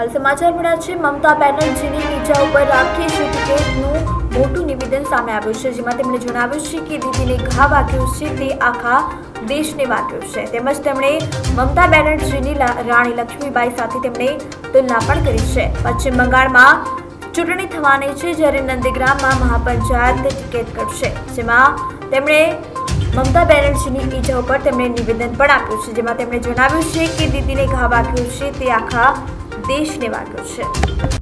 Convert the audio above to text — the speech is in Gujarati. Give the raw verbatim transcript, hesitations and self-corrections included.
हाल समाचार મળ્યા છે મમતા બેનર્જીની બીજા ઉપર રાખી સુપ્રીમકોર્ટનું મોટું નિવેદન સામે આવ્યું છે જેમાં તેમણે જણાવ્યું છે કે દીદીને ઘા વાગ્યો છે તે આખા દેશને વાગ્યો છે તેમજ તેમણે મમતા બેનર્જીની રાણી લક્ષ્મીબાઈ સાથે તેમણે તુલના પણ કરી છે। પશ્ચિમ બંગાળમાં ચૂંટણી થવાની છે જ્યારે નંદીગ્રામમાં મહાપંચાયત ટિકિટ કરશે જેમાં તેમણે ममता बेनर्जी की ईजा पर निवेदन आप जणाव्यु कि दीदी ने घा वाग्यो छे ते आखा देश ने वाग्यो छे।